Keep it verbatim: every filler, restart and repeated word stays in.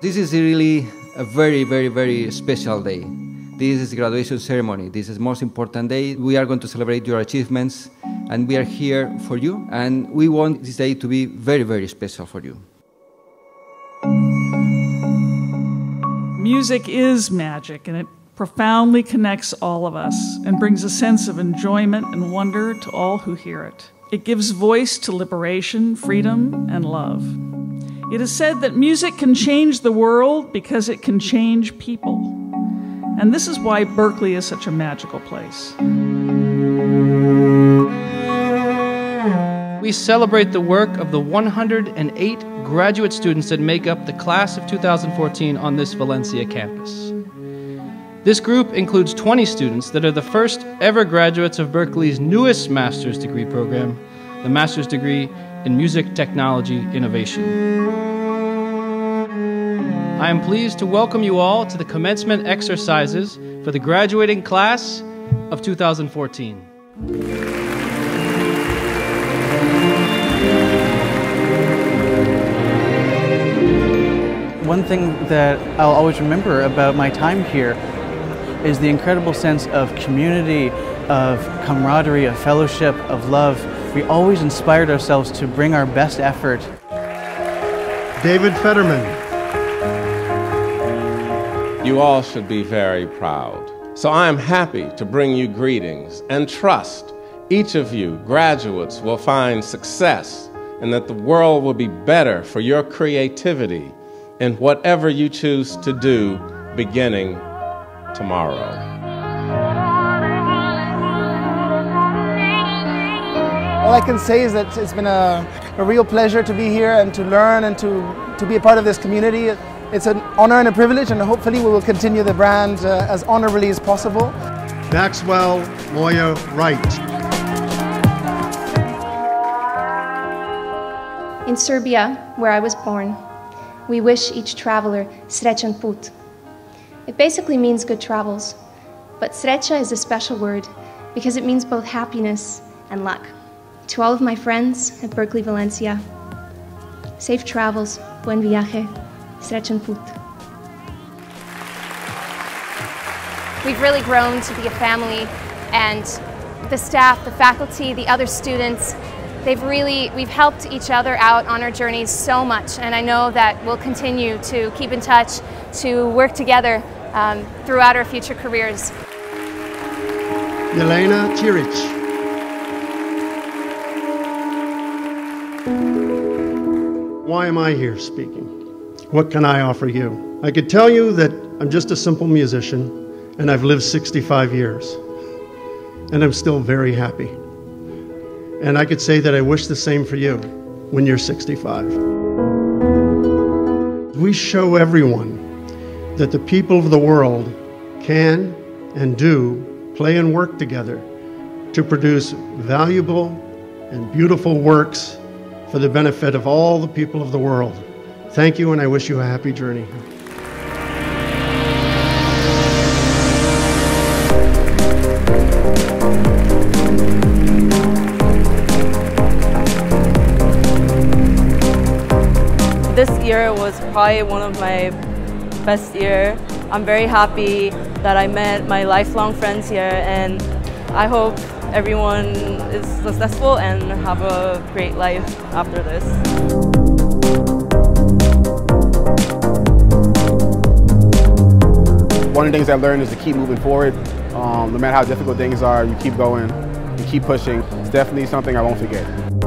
This is really a very, very, very special day. This is the graduation ceremony. This is the most important day. We are going to celebrate your achievements, and we are here for you. And we want this day to be very, very special for you. Music is magic, and it profoundly connects all of us and brings a sense of enjoyment and wonder to all who hear it. It gives voice to liberation, freedom, and love. It is said that music can change the world because it can change people. And this is why Berklee is such a magical place. We celebrate the work of the one hundred eight graduate students that make up the class of two thousand fourteen on this Valencia campus. This group includes twenty students that are the first ever graduates of Berklee's newest master's degree program, the master's degree in music technology innovation. I am pleased to welcome you all to the commencement exercises for the graduating class of two thousand fourteen. One thing that I'll always remember about my time here is the incredible sense of community, of camaraderie, of fellowship, of love. We always inspired ourselves to bring our best effort. David Fetterman. You all should be very proud. So I am happy to bring you greetings and trust each of you graduates will find success and that the world will be better for your creativity and whatever you choose to do beginning tomorrow. All I can say is that it's been a, a real pleasure to be here and to learn and to, to be a part of this community. It's an honor and a privilege, and hopefully we will continue the brand uh, as honorably as possible. Maxwell Lawyer Wright. In Serbia, where I was born, we wish each traveler srećan put. It basically means good travels, but sreća is a special word because it means both happiness and luck. To all of my friends at Berklee Valencia, safe travels, buen viaje, srećan put. We've really grown to be a family, and the staff, the faculty, the other students, They've really, we've helped each other out on our journeys so much, and I know that we'll continue to keep in touch, to work together um, throughout our future careers. Yelena Tirich. Why am I here speaking? What can I offer you? I could tell you that I'm just a simple musician, and I've lived sixty-five years, and I'm still very happy. And I could say that I wish the same for you when you're sixty-five. We show everyone that the people of the world can and do play and work together to produce valuable and beautiful works for the benefit of all the people of the world. Thank you, and I wish you a happy journey. This year was probably one of my best years. I'm very happy that I met my lifelong friends here, and I hope everyone is successful and have a great life after this. One of the things I learned is to keep moving forward. Um, no matter how difficult things are, you keep going, you keep pushing. It's definitely something I won't forget.